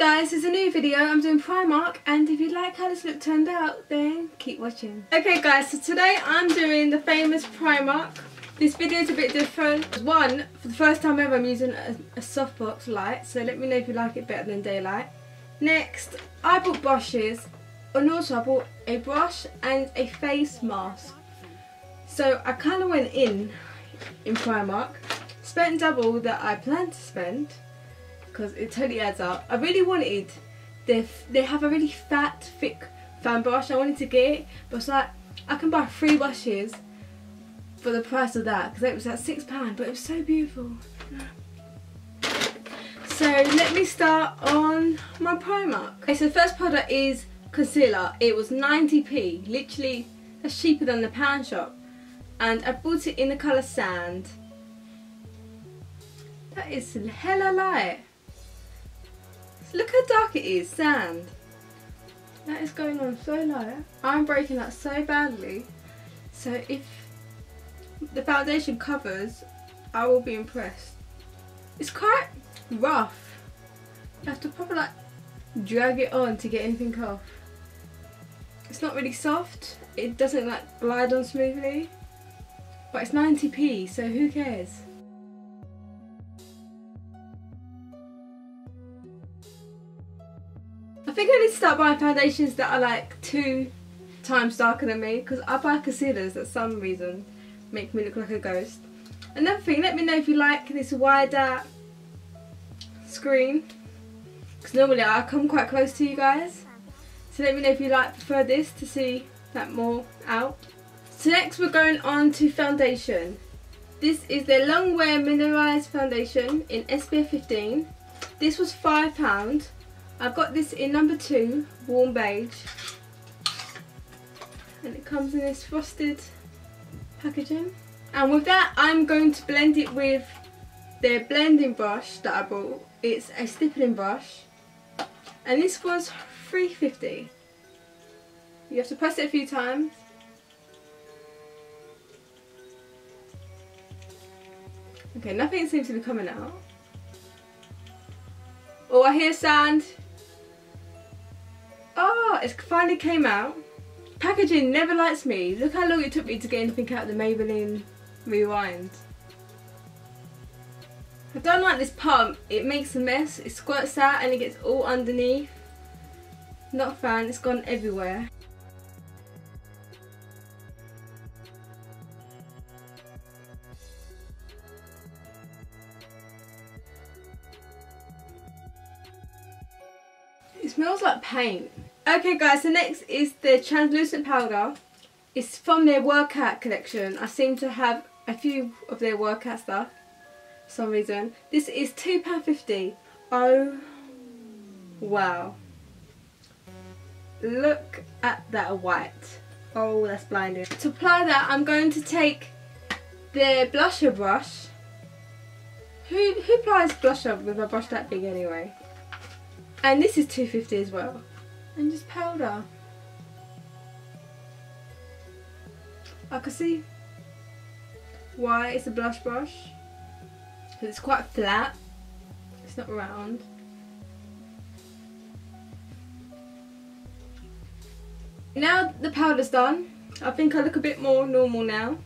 guys, it's a new video. I'm doing Primark, and if you like how this look turned out, then keep watching. Okay guys, so today I'm doing the famous Primark. This video is a bit different. One, for the first time ever I'm using a softbox light, so let me know if you like it better than daylight. Next, I bought brushes, and also I bought a brush and a face mask. So I kind of went in Primark, spent double that I planned to spend, because it totally adds up. I really wanted, they have a really fat, thick fan brush. I wanted to get it, but it's like, I can buy 3 brushes for the price of that, because it was like £6, but it was so beautiful. So let me start on my Primark. Okay, so the first product is concealer. It was 90p, literally, that's cheaper than the pound shop. And I bought it in the colour sand. That is hella light. Look how dark it is, sand. That is going on so light. I'm breaking that so badly. So if the foundation covers, I will be impressed. It's quite rough. You have to probably like drag it on to get anything off. It's not really soft. It doesn't like glide on smoothly. But it's 90p, so who cares? I think I need to start buying foundations that are like 2 times darker than me, because I buy concealers that for some reason make me look like a ghost. Another thing, let me know if you like this wider screen, because normally I come quite close to you guys. So let me know if you like prefer this to see that more out. So next we're going on to foundation. This is their Longwear Mineralized Foundation in SPF 15. This was £5. I've got this in number 2, warm beige. And it comes in this frosted packaging. And with that I'm going to blend it with their blending brush that I bought. It's a stippling brush. And this was £3.50. You have to press it a few times. Okay, nothing seems to be coming out. Oh, I hear sand. Oh, it finally came out. Packaging never likes me. Look how long it took me to get anything out of the Maybelline Rewind. I don't like this pump. It makes a mess. It squirts out and it gets all underneath. Not a fan. It's gone everywhere. It smells like paint. Okay guys, so next is the translucent powder. It's from their workout collection. I seem to have a few of their workout stuff for some reason. This is £2.50. Oh wow. Look at that white. Oh, that's blinding. To apply that I'm going to take their blusher brush. Who applies blusher with a brush that big anyway? And this is £2.50 as well. And just powder. I can see why it's a blush brush. Because it's quite flat. It's not round. Now the powder's done. I think I look a bit more normal now.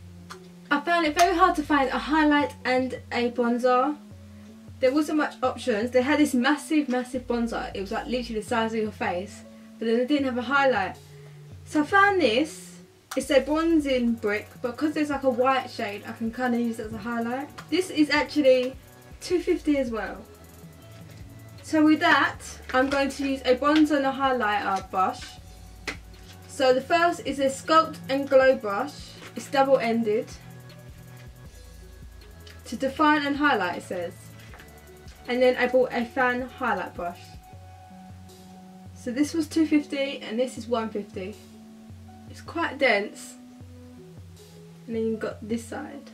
I found it very hard to find a highlight and a bronzer. There wasn't much options. They had this massive bronzer. It was like literally the size of your face, but then they didn't have a highlight. So I found this. It's a bronzing brick, but because there's like a white shade, I can kind of use it as a highlight. This is actually £2.50 as well. So with that, I'm going to use a bronzer and a highlighter brush. So the first is a Sculpt and Glow brush. It's double-ended. To define and highlight, it says. And then I bought a fan highlight brush. So this was £2.50 and this is £1.50. It's quite dense. And then you've got this side.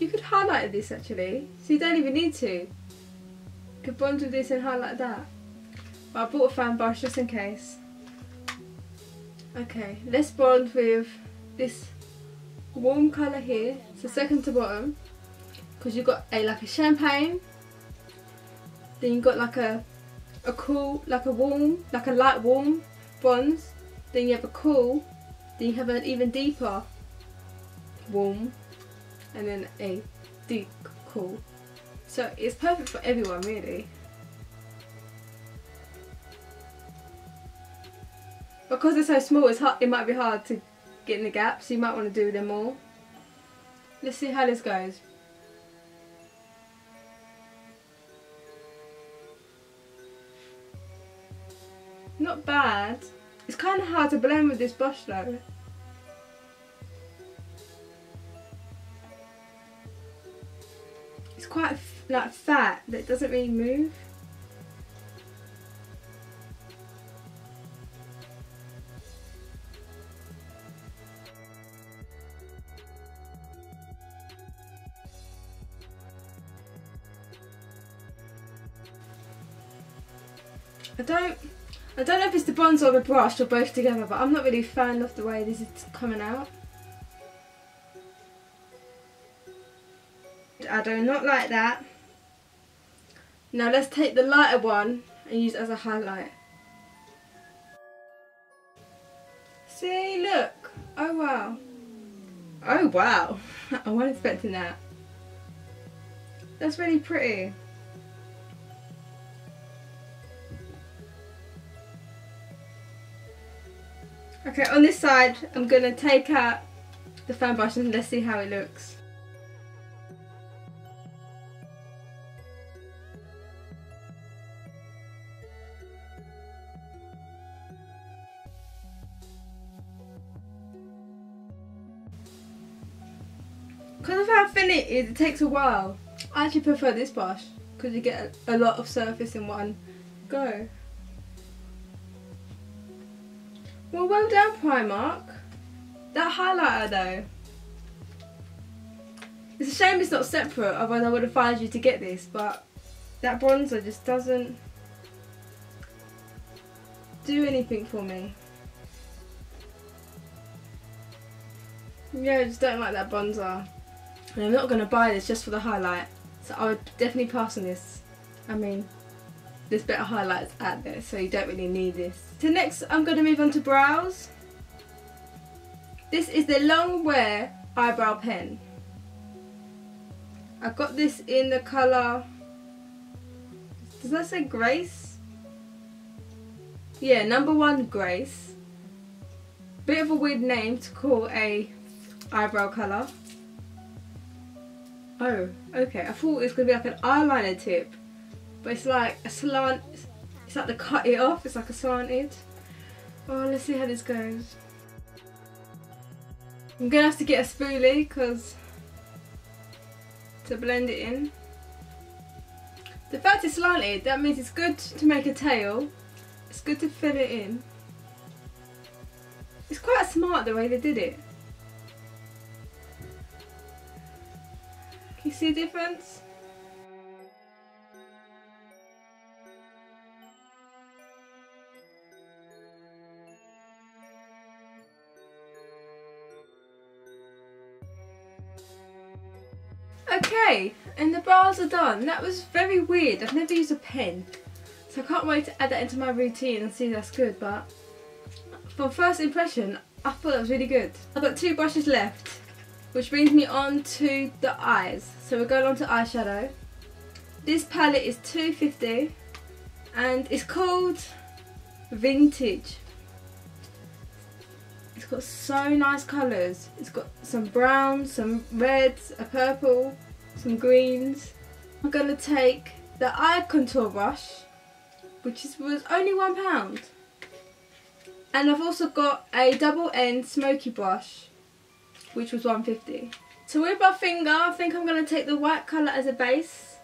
You could highlight this actually, so you don't even need to. You could bronze with this and highlight that. But I bought a fan brush just in case. Okay, let's bronze with this warm colour here. So second to bottom. Because you've got a like a champagne. Then you've got like a a cool, like a warm, like a light warm bronze, then you have a cool, then you have an even deeper warm, and then a deep cool. So it's perfect for everyone really. Because they're so small, it's hard, it might be hard to get in the gaps, so you might want to do them all. Let's see how this goes. Not bad. It's kind of hard to blend with this brush though. It's quite like fat, that it doesn't really move. I don't know if it's the bronze or the brush or both together, but I'm not really a fan of the way this is coming out. I do not like that. Now let's take the lighter one and use it as a highlight. See, look. Oh wow. Oh wow. I wasn't expecting that. That's really pretty. Okay, on this side, I'm going to take out the fan brush and let's see how it looks. Because of how thin it is, it takes a while. I actually prefer this brush because you get a lot of surface in one go. Well, well done, Primark. That highlighter though. It's a shame it's not separate, otherwise I would advise you to get this, but that bronzer just doesn't do anything for me. Yeah, I just don't like that bronzer. And I'm not going to buy this just for the highlight, so I would definitely pass on this. I mean, there's better highlights out there, so you don't really need this. So next I'm going to move on to brows. This is the Longwear eyebrow pen. I got this in the colour, does that say Grace? Yeah, #1 Grace. Bit of a weird name to call a eyebrow colour. Oh, okay, I thought it was going to be like an eyeliner tip. But it's like a slant, it's like the cut it off, it's like a slanted. Oh, let's see how this goes. I'm going to have to get a spoolie because to blend it in. The fact it's slanted, that means it's good to make a tail. It's good to fill it in. It's quite smart the way they did it. Can you see the difference? Okay, and the brows are done. That was very weird. I've never used a pen, so I can't wait to add that into my routine and see if that's good. But for first impression, I thought that was really good. I've got 2 brushes left, which brings me on to the eyes. So we're going on to eyeshadow. This palette is $2.50 and it's called Vintage. It's got so nice colours. It's got some browns, some reds, a purple, some greens. I'm going to take the eye contour brush, which was only £1. And I've also got a double end smoky brush, which was £1.50. So with my finger, I think I'm going to take the white colour as a base.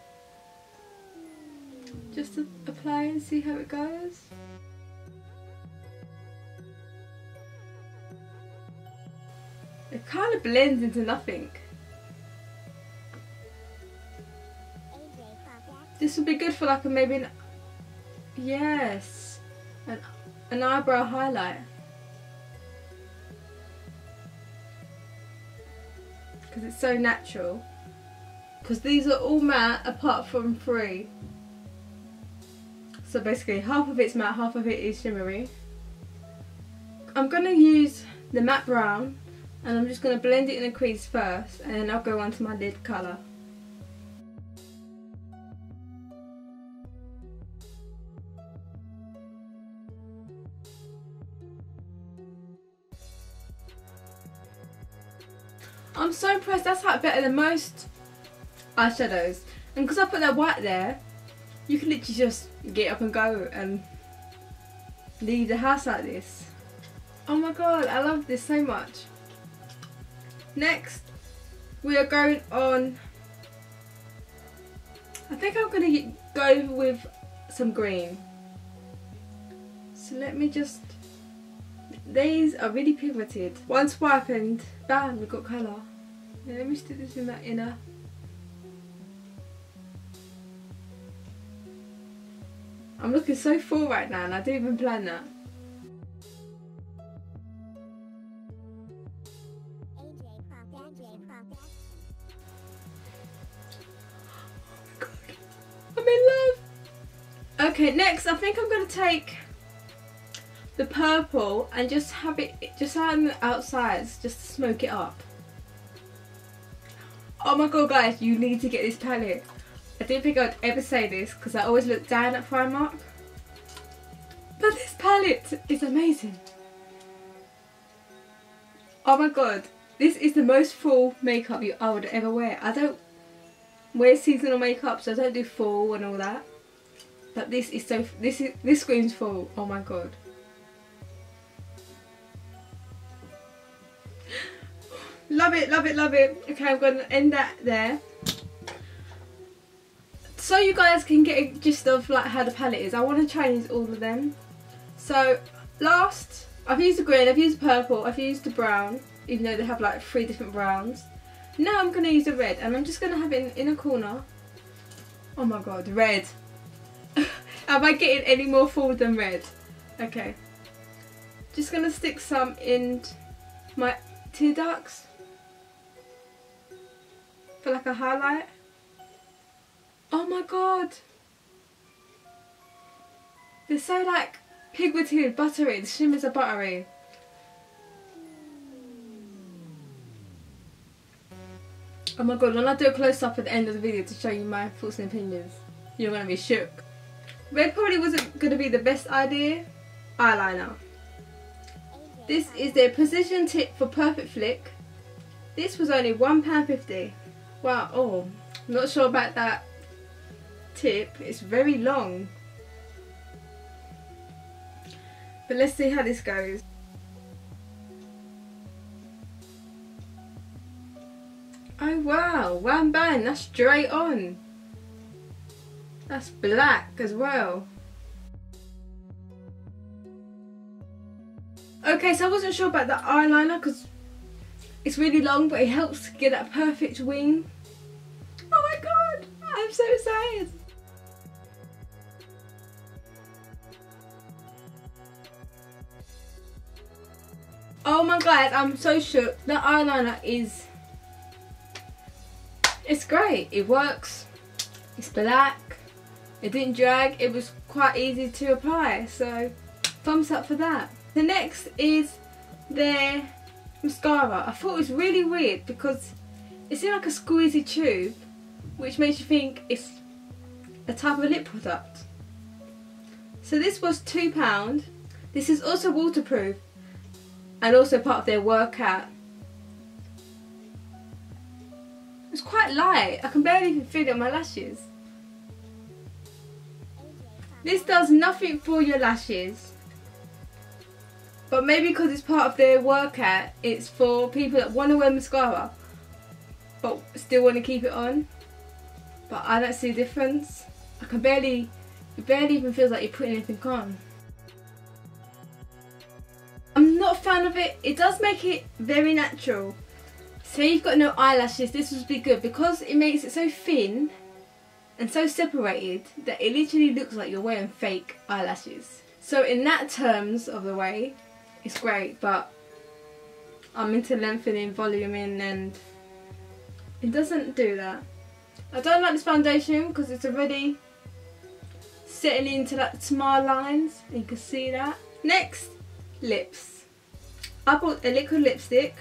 Just to apply and see how it goes. It kind of blends into nothing. This would be good for like a, maybe an, yes, an eyebrow highlight. Because it's so natural. Because these are all matte apart from 3. So basically half of it's matte, half of it is shimmery. I'm going to use the matte brown and I'm just going to blend it in a crease first, and then I'll go on to my lid colour. I'm so impressed, that's like better than most eyeshadows. And because I put that white there, you can literally just get up and go and leave the house like this. Oh my god, I love this so much. Next, we are going on, I think I'm going to go with some green. So let me just, these are really pigmented. One swipe and bam, we've got colour. Now let me stick this in that inner. I'm looking so full right now and I didn't even plan that. Okay, next I think I'm going to take the purple and just have it just on the outsides, just to smoke it up. Oh my god guys, you need to get this palette. I didn't think I'd ever say this because I always look down at Primark. But this palette is amazing. Oh my god, this is the most full makeup I would ever wear. I don't wear seasonal makeup, so I don't do fall and all that. But this is so, this screams full, oh my god. Love it, love it, love it. Okay, I'm going to end that there. So you guys can get a gist of like how the palette is. I want to try and use all of them. So last, I've used the green, I've used purple, I've used the brown, even though they have like 3 different browns. Now I'm going to use the red and I'm just going to have it in a corner. Oh my god, red. Am I getting any more full than red? Okay. Just gonna stick some in my tear ducts for like a highlight. Oh my god! They're so like pigmented, buttery, the shimmers are buttery. Oh my god, when I do a close up at the end of the video to show you my thoughts and opinions, you're gonna be shook. Red probably wasn't going to be the best idea. Eyeliner. This is their precision tip for Perfect Flick. This was only £1.50. Wow, oh, I'm not sure about that tip. It's very long. But let's see how this goes. Oh wow, wham bang, that's straight on. That's black as well. Okay, so I wasn't sure about the eyeliner because it's really long, but it helps get that perfect wing. Oh my god, I'm so excited. Oh my god, I'm so shook. The eyeliner is, it's great. It works, it's black. It didn't drag, it was quite easy to apply, so thumbs up for that. The next is their mascara. I thought it was really weird because it seemed like a squeezy tube, which makes you think it's a type of lip product. So this was £2. This is also waterproof and also part of their workout. It's quite light, I can barely even feel it on my lashes. This does nothing for your lashes, but maybe because it's part of their workout, it's for people that want to wear mascara but still want to keep it on. But I don't see a difference. I can barely, it barely even feels like you're putting anything on. I'm not a fan of it. It does make it very natural. Say you've got no eyelashes, this would be good because it makes it so thin and so separated that it literally looks like you're wearing fake eyelashes. So in that terms of the way, it's great, but I'm into lengthening, voluming, and it doesn't do that. I don't like this foundation because it's already setting into that smile lines, you can see that. Next, lips. I bought a liquid lipstick.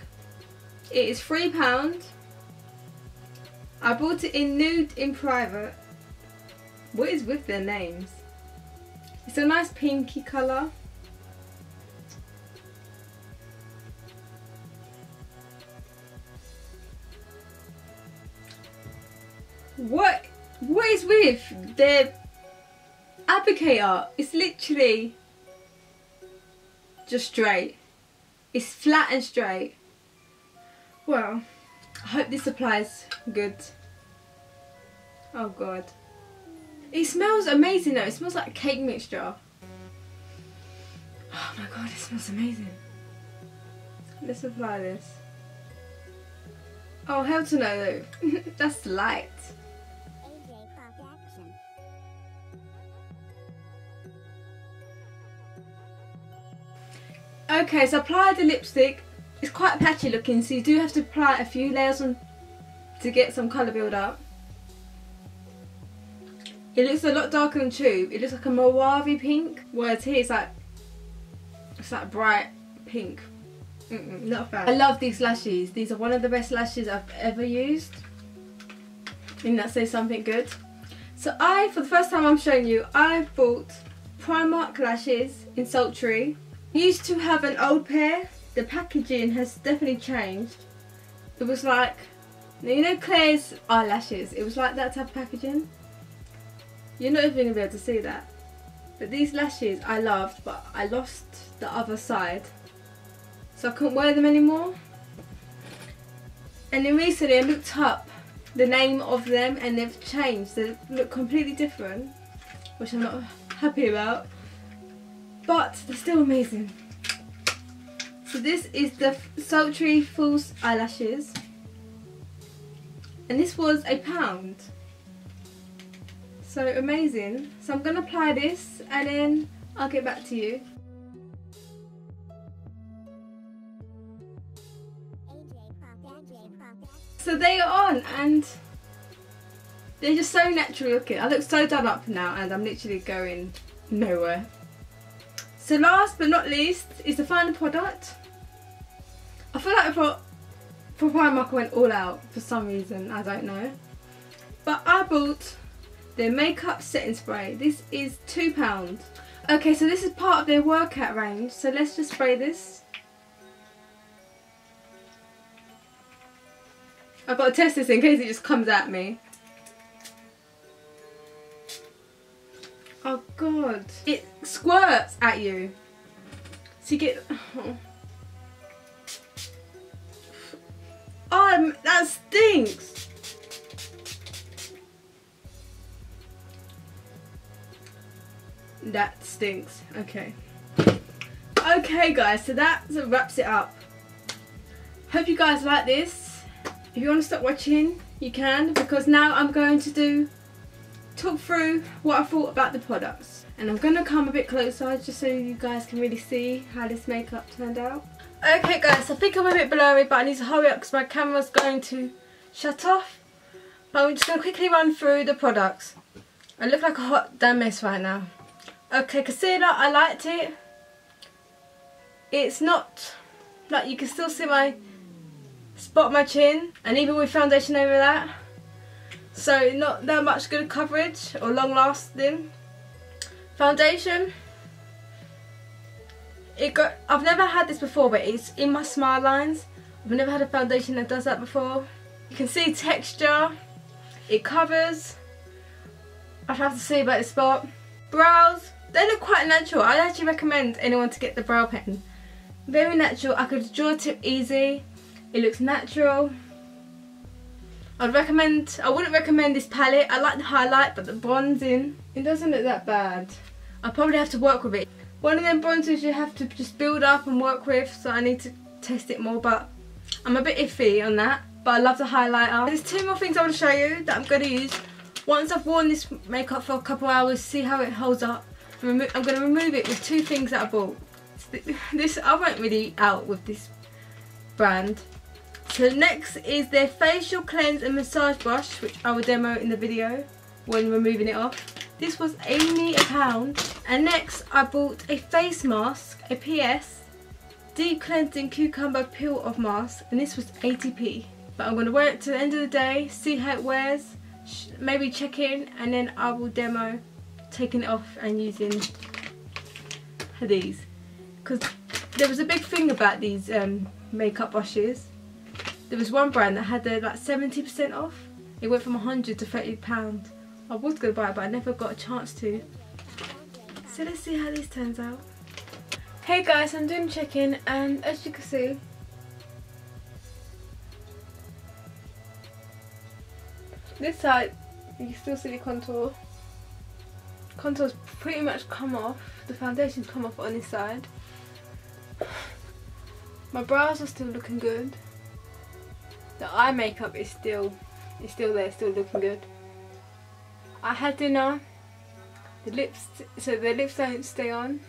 It is £3. I bought it in Nude in Private. What is with their names? It's a nice pinky colour. What is with their applicator? It's literally just straight. It's flat and straight. Well, I hope this applies good. Oh god. It smells amazing though. It smells like a cake mixture. Oh my god, it smells amazing. Let's apply this. Oh, hell to no though. That's light. Okay, so apply the lipstick. It's quite patchy looking, so you do have to apply a few layers on to get some colour build up. It looks a lot darker than Tube. It looks like a mauve pink, whereas here it's like bright pink. Not bad. I love these lashes. These are one of the best lashes I've ever used. Didn't that say something good? So I, for the first time I'm showing you, I bought Primark lashes in Sultry. I used to have an old pair. The packaging has definitely changed. It was like, you know, Claire's eyelashes. It was like that type of packaging. You're not even going to be able to see that. But these lashes I loved, but I lost the other side. So I couldn't wear them anymore. And then recently I looked up the name of them and they've changed. They look completely different, which I'm not happy about. But they're still amazing. So this is the Sultry False Eyelashes. And this was £1. So amazing. So I'm going to apply this and then I'll get back to you. So they are on and they're just so natural looking. I look so done up now and I'm literally going nowhere. So last but not least is the final product. I feel like for Primark I went all out for some reason, I don't know. But I bought their makeup setting spray. This is £2. Okay, so this is part of their workout range. So let's just spray this. I've got to test this in case it just comes at me. Oh god. It squirts at you. So you get... Oh, oh that stinks. That stinks. Okay. Okay guys, so that wraps it up. Hope you guys like this. If you want to stop watching, you can, because now I'm going to talk through what I thought about the products. And I'm going to come a bit closer just so you guys can really see how this makeup turned out. Okay guys, I think I'm a bit blurry, but I need to hurry up because my camera's going to shut off. But I'm just going to quickly run through the products. I look like a hot damn mess right now. Okay, concealer, I liked it. It's not, like you can still see my spot my chin, and even with foundation over that, so not that much good coverage or long lasting. Foundation, I've never had this before, but it's in my smile lines. I've never had a foundation that does that before. You can see texture, it covers. I'd have to see about the spot. Brows, they look quite natural. I'd actually recommend anyone to get the brow pen. Very natural, I could draw tip easy. It looks natural. I wouldn't recommend this palette. I like the highlight, but the bronzing, it doesn't look that bad. I probably have to work with it. One of them bronzers you have to just build up and work with, so I need to test it more, but I'm a bit iffy on that. But I love the highlighter. There's two more things I want to show you that I'm going to use. Once I've worn this makeup for a couple hours, see how it holds up. I'm going to remove it with two things that I bought. This I went really out with this brand. So next is their facial cleanse and massage brush, which I will demo in the video when removing it off. This was only £1. And next I bought a face mask, a PS deep cleansing cucumber peel off mask, and this was 80p. But I'm going to wear it to the end of the day, see how it wears, maybe check in, and then I will demo taking it off and using these, because there was a big thing about these makeup brushes. There was one brand that had their like 70% off. It went from 100 to £30. I was going to buy it, but I never got a chance to. So let's see how this turns out. Hey guys, I'm doing check-in, and as you can see, this side you still see the contour. Contour's pretty much come off. The foundation's come off on this side. My brows are still looking good. The eye makeup is still there, still looking good. I had dinner. The lips, so the lips don't stay on.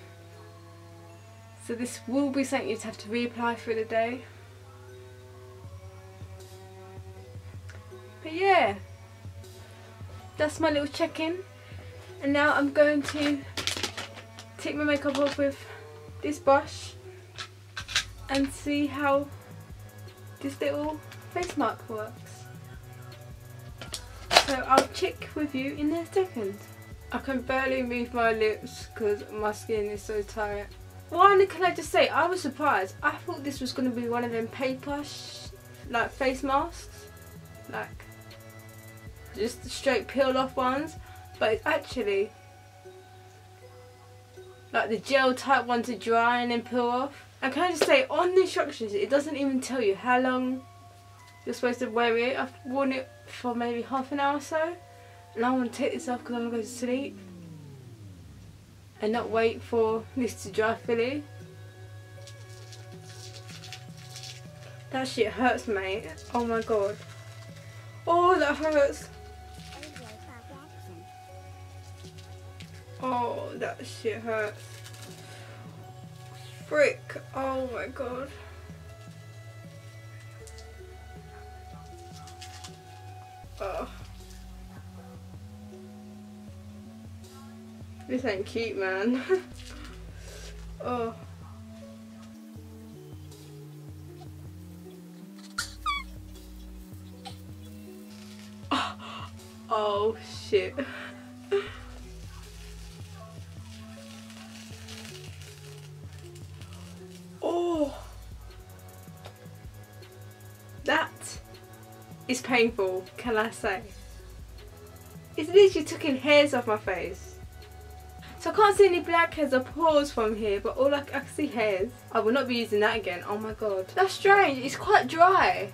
So this will be something you'd have to reapply through the day. But yeah, that's my little check-in. And now I'm going to take my makeup off with this brush and see how this little face mark works. So I'll check with you in a second. I can barely move my lips because my skin is so tight. One, can I just say, I was surprised. I thought this was going to be one of them paper like face masks, like just straight peel off ones, but it's actually like the gel type one to dry and then peel off. And can I just say, on the instructions it doesn't even tell you how long you're supposed to wear it. I've worn it for maybe half an hour or so, and I want to take this off because I want to go to sleep and not wait for this to dry fully. That shit hurts, mate. Oh my god. Oh, that hurts. Oh, that shit hurts. Frick. Oh my god. Oh. This ain't cute, man. Oh. Oh. Oh shit. Oh. That is painful, can I say? It's literally taking hairs off my face. So I can't see any black hairs or pores from here, but all I can see hairs. I will not be using that again. Oh my god. That's strange. It's quite dry.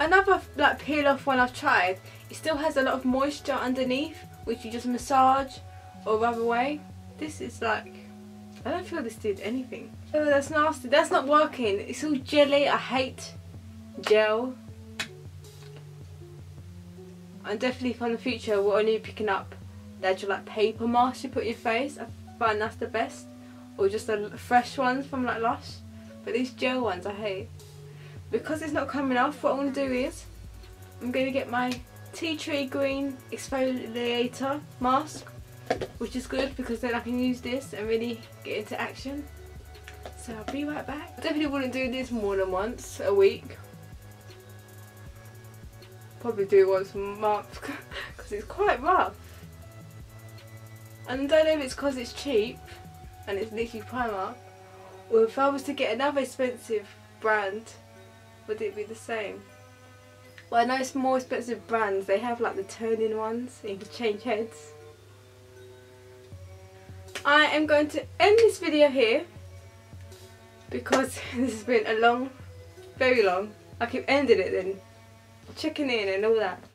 Another like peel off one I've tried, it still has a lot of moisture underneath, which you just massage or rub away. This is like, I don't feel this did anything. Oh, that's nasty. That's not working. It's all jelly. I hate gel. And definitely from the future we're only picking up natural like paper mask you put in your face. I find that's the best, or just the fresh ones from like Lush. But these gel ones I hate. Because it's not coming off, what I'm going to do is I'm going to get my Tea Tree Green Exfoliator Mask, which is good because then I can use this and really get into action. So I'll be right back. I definitely wouldn't do this more than once a week. Probably do once a month because it's quite rough. And I don't know if it's because it's cheap and it's literally Primark, or if I was to get another expensive brand, would it be the same? Well, I know it's more expensive brands, they have like the turning ones, you can change heads. I am going to end this video here because this has been a long, very long. I keep ending it then, checking in and all that.